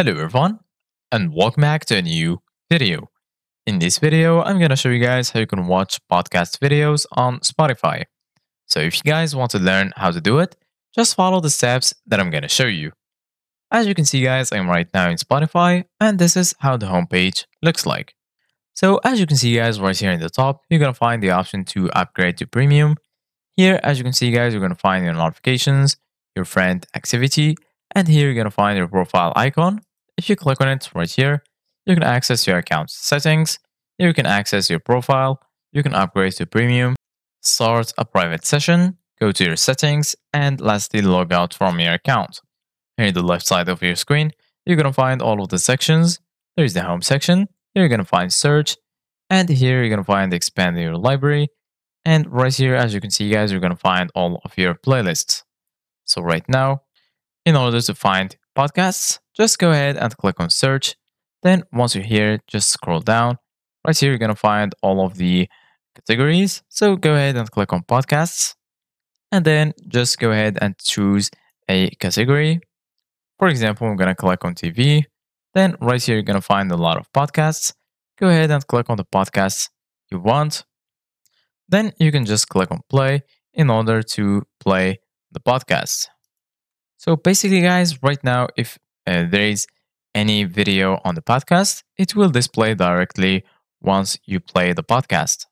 Hello everyone, and welcome back to a new video. In this video, I'm gonna show you guys how you can watch podcast videos on Spotify. So if you guys want to learn how to do it, just follow the steps that I'm gonna show you. As you can see guys, I'm right now in Spotify, and this is how the homepage looks like. So as you can see guys, right here in the top, you're gonna find the option to upgrade to premium. Here, as you can see guys, you're gonna find your notifications, your friend activity, and here you're going to find your profile icon. If you click on it right here, you can access your account settings. Here you can access your profile. You can upgrade to premium, start a private session, go to your settings, and lastly, log out from your account. Here on the left side of your screen, you're going to find all of the sections. There's the home section. Here you're going to find search. And here you're going to find expanding your library. And right here, as you can see, guys, you're going to find all of your playlists. So right now, in order to find podcasts, just go ahead and click on search. Then once you're here, just scroll down. Right here, you're going to find all of the categories. So go ahead and click on podcasts. And then just go ahead and choose a category. For example, I'm going to click on TV. Then right here, you're going to find a lot of podcasts. Go ahead and click on the podcasts you want. Then you can just click on play in order to play the podcast. So basically, guys, right now, if there is any video on the podcast, it will display directly once you play the podcast.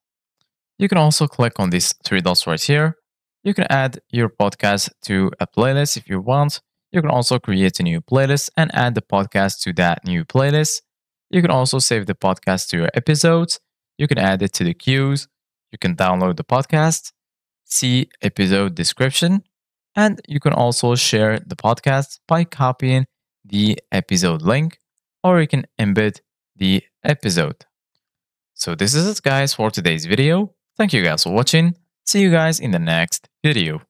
You can also click on these three dots right here. You can add your podcast to a playlist if you want. You can also create a new playlist and add the podcast to that new playlist. You can also save the podcast to your episodes. You can add it to the queues. You can download the podcast, see episode description. And you can also share the podcast by copying the episode link, or you can embed the episode. So this is it guys for today's video. Thank you guys for watching. See you guys in the next video.